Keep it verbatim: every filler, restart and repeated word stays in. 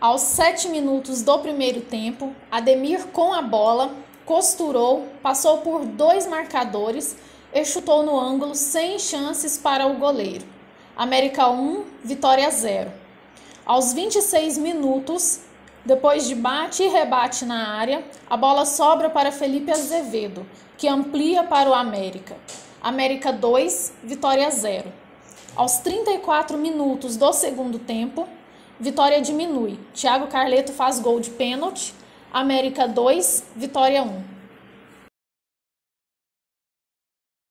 Aos sete minutos do primeiro tempo, Ademir com a bola, costurou, passou por dois marcadores e chutou no ângulo sem chances para o goleiro. América um, Vitória zero. Aos vinte e seis minutos, depois de bate e rebate na área, a bola sobra para Felipe Azevedo, que amplia para o América. América dois, Vitória zero. Aos trinta e quatro minutos do segundo tempo, Vitória diminui. Thiago Carleto faz gol de pênalti. América dois, Vitória um.